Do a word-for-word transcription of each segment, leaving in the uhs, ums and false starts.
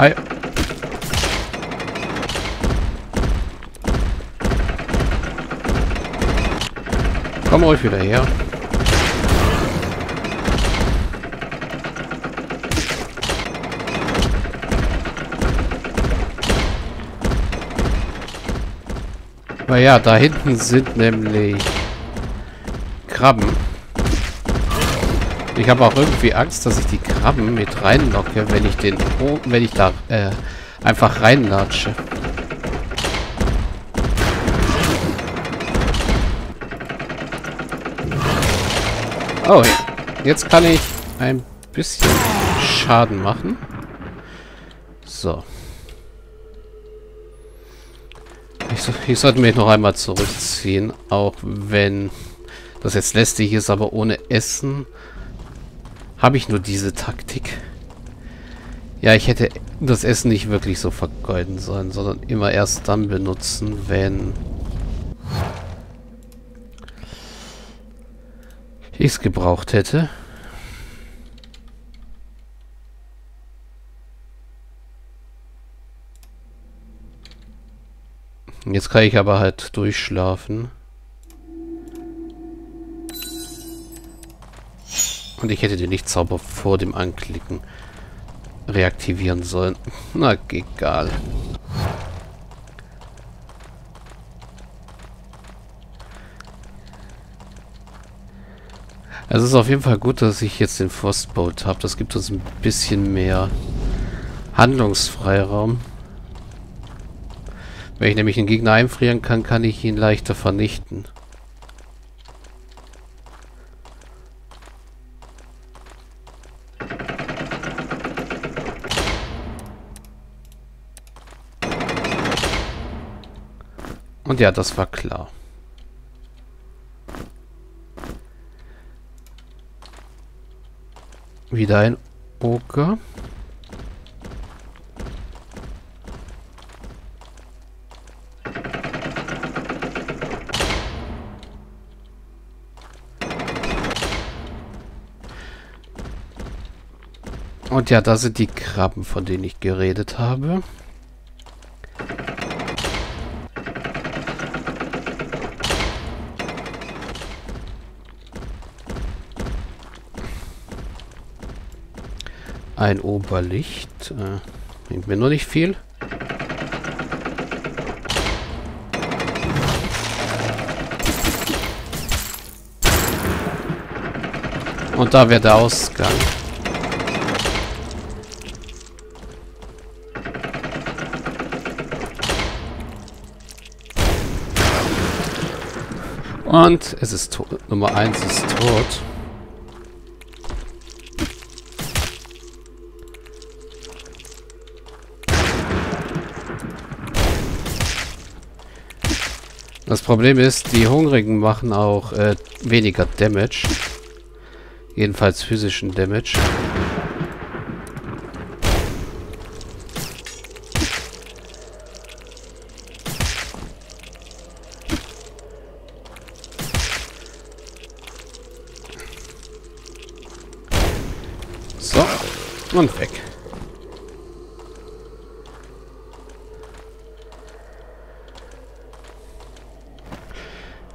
Hi. Komm euch wieder her. Aber ja, da hinten sind nämlich Krabben. Ich habe auch irgendwie Angst, dass ich die Krabben mit reinlocke, wenn ich den, wenn ich da äh, einfach reinlatsche. Oh, jetzt kann ich ein bisschen Schaden machen. So. Ich, so, ich sollte mich noch einmal zurückziehen, auch wenn das jetzt lästig ist, aber ohne Essen habe ich nur diese Taktik. Ja, ich hätte das Essen nicht wirklich so vergeuden sollen, sondern immer erst dann benutzen, wenn ich es gebraucht hätte. Jetzt kann ich aber halt durchschlafen. Und ich hätte den Lichtzauber vor dem Anklicken reaktivieren sollen. Na, egal. Also es ist auf jeden Fall gut, dass ich jetzt den Frostbolt habe. Das gibt uns ein bisschen mehr Handlungsfreiraum. Wenn ich nämlich einen Gegner einfrieren kann, kann ich ihn leichter vernichten. Und ja, das war klar. Wieder ein Oker. Und ja, da sind die Krabben, von denen ich geredet habe. Ein Oberlicht. Äh, bringt mir nur nicht viel. Und da wäre der Ausgang. Und es ist tot. Nummer eins ist tot. Das Problem ist, die Hungrigen machen auch äh, weniger Damage. Jedenfalls physischen Damage. So, und weg.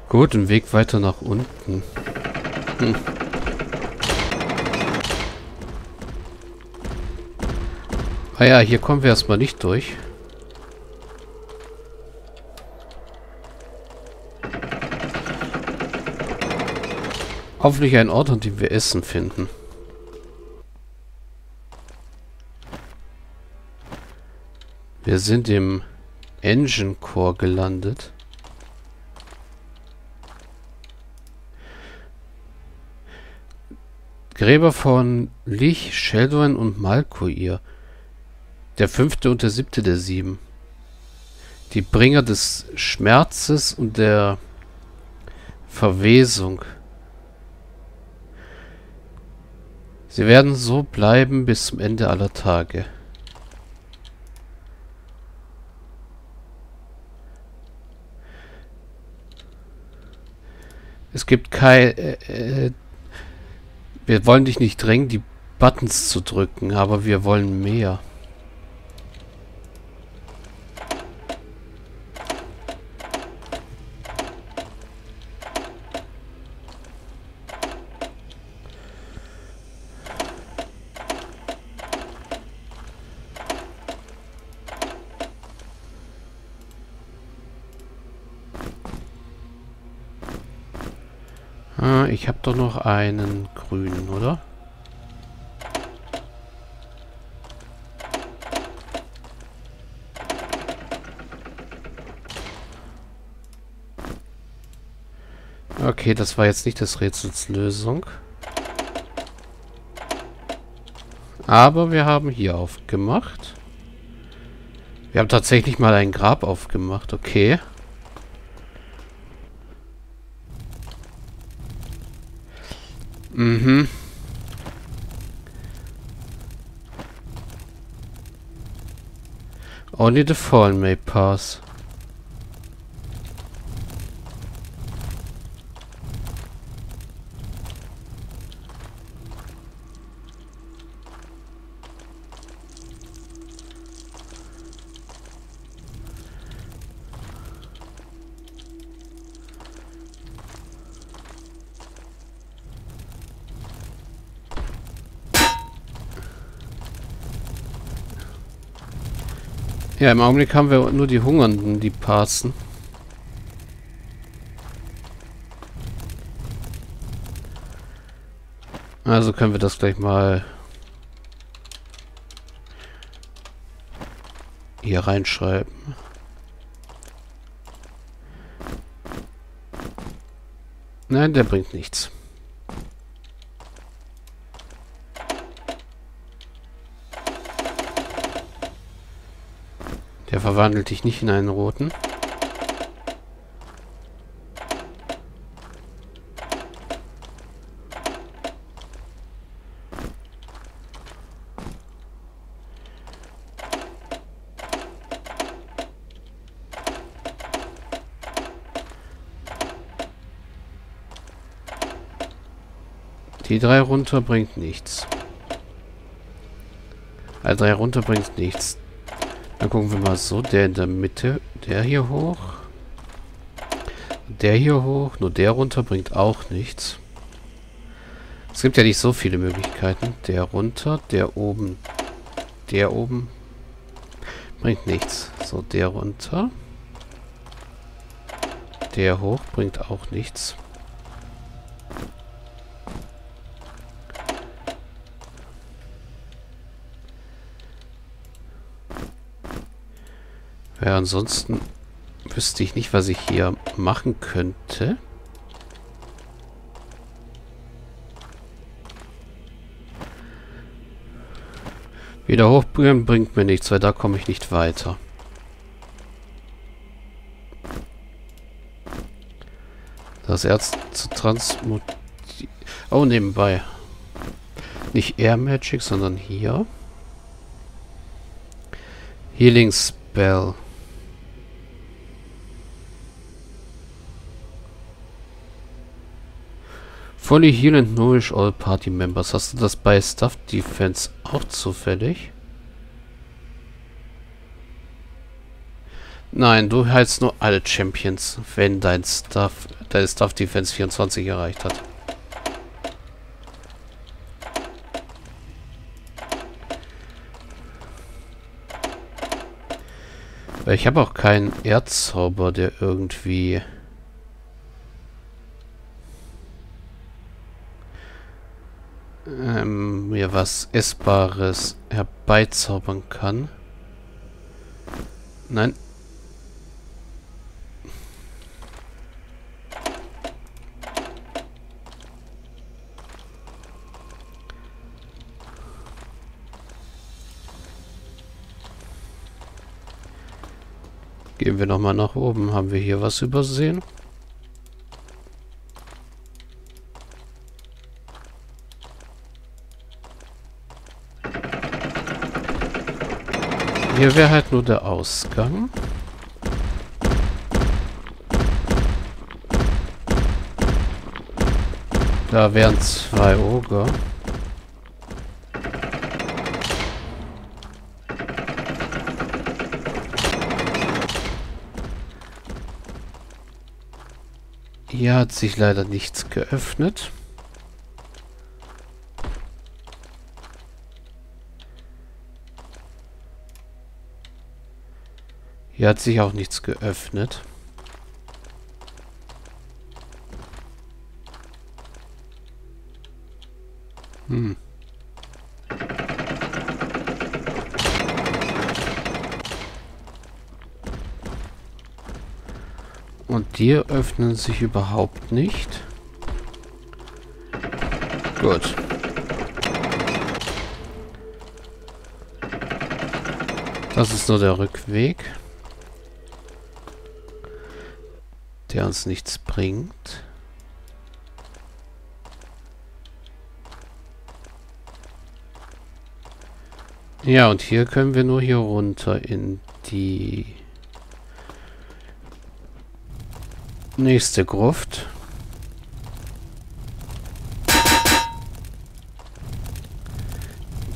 Gut, ein Weg weiter nach unten. Hm. Ah ja, hier kommen wir erstmal nicht durch. Hoffentlich ein Ort, an dem wir Essen finden. Wir sind im Engine Core gelandet. Gräber von Lich, Sheldon und Malkuir. Der fünfte und der siebte der sieben. Die Bringer des Schmerzes und der Verwesung. Sie werden so bleiben bis zum Ende aller Tage. Es gibt kein... Äh, äh, Wir wollen dich nicht drängen, die Buttons zu drücken, aber wir wollen mehr. ich habe doch noch einen grünen, oder? Okay, das war jetzt nicht des Rätsels Lösung. Aber wir haben hier aufgemacht. Wir haben tatsächlich mal ein Grab aufgemacht. Okay. Mhm. Only the fallen may pass. Ja, im Augenblick haben wir nur die Hungernden, die passen. Also können wir das gleich mal hier reinschreiben. Nein, der bringt nichts. Der verwandelt dich nicht in einen roten. Die drei runter bringt nichts. Alle drei runter bringt nichts. Dann gucken wir mal so, der in der Mitte, der hier hoch, der hier hoch, nur der runter bringt auch nichts. Es gibt ja nicht so viele Möglichkeiten. Der runter, der oben, der oben bringt nichts. So, der runter, der hoch bringt auch nichts. Ja, ansonsten wüsste ich nicht, was ich hier machen könnte. Wieder hochbringen bringt mir nichts, weil da komme ich nicht weiter. Das Erz zu transmutieren. Oh, nebenbei. Nicht Air Magic, sondern hier. Healing Spell. Fully heal and nourish all party members. Hast du das bei Staff Defense auch zufällig? Nein, du heilst nur alle Champions, wenn dein Staff, deine Staff Defense vierundzwanzig erreicht hat. Weil ich habe auch keinen Erzzauber, der irgendwie... Ähm, mir was Essbares herbeizaubern kann. Nein. Gehen wir nochmal nach oben. Haben wir hier was übersehen? Hier wäre halt nur der Ausgang. Da wären zwei Oger. Hier hat sich leider nichts geöffnet. Hier hat sich auch nichts geöffnet. Hm. Und die öffnen sich überhaupt nicht. Gut. Das ist nur der Rückweg, der uns nichts bringt. Ja, und hier können wir nur hier runter in die nächste Gruft.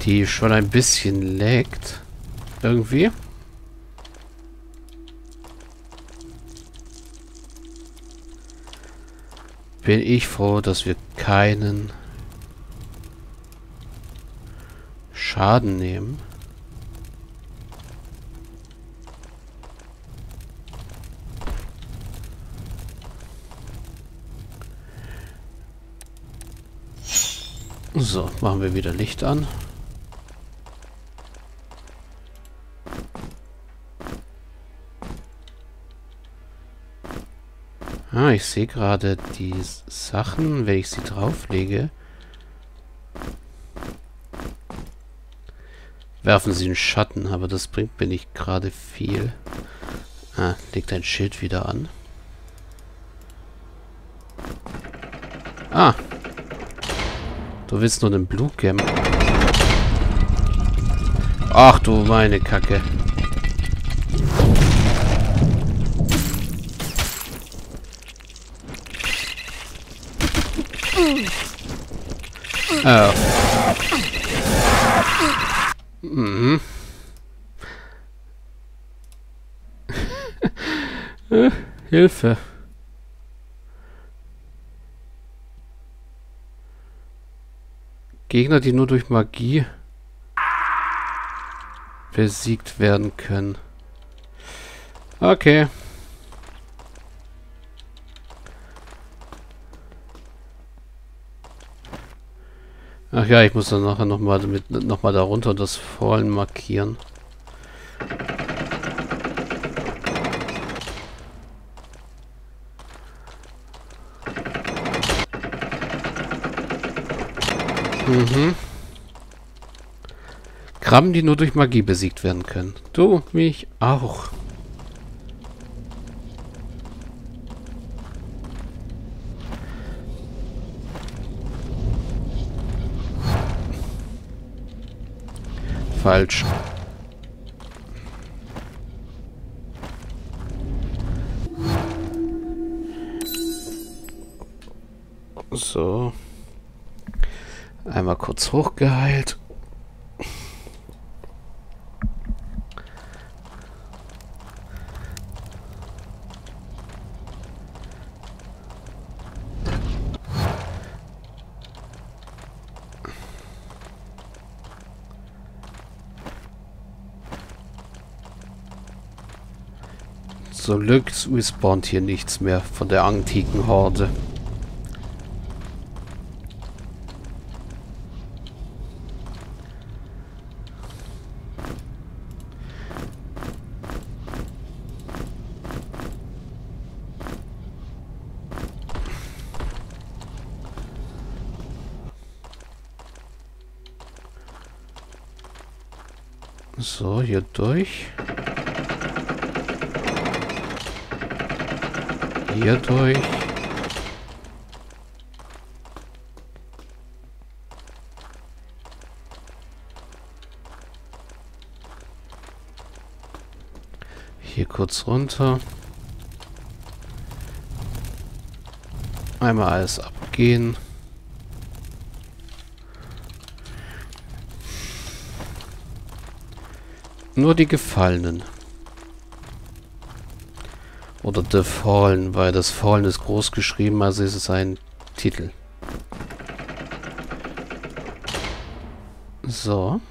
Die schon ein bisschen laggt. Irgendwie. Bin ich froh, dass wir keinen Schaden nehmen. So, machen wir wieder Licht an. Ah, ich sehe gerade die Sachen, wenn ich sie drauflege, werfen sie in Schatten, aber das bringt mir nicht gerade viel. Ah, legt ein Schild wieder an. Ah! Du willst nur den Blue Camp. Ach du meine Kacke. Oh. Mhm. Hilfe. Gegner, die nur durch Magie besiegt werden können. Okay. Ach ja, ich muss dann nachher nochmal noch mal darunter das Fallen markieren. Mhm. Krabben, die nur durch Magie besiegt werden können. Du, mich auch. Falsch. So. Einmal kurz hochgeheilt. Zum Glück respawnt hier nichts mehr von der antiken Horde. So, hier durch. Hier durch. Hier kurz runter. Einmal alles abgehen. Nur die Gefallenen. Oder The Fallen, weil das Fallen ist groß geschrieben, also ist es ein Titel. So.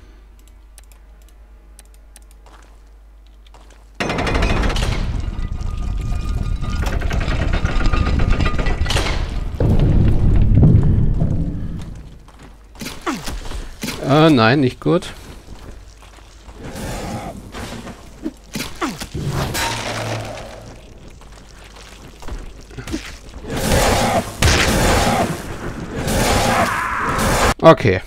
Äh, nein, nicht gut. Okay.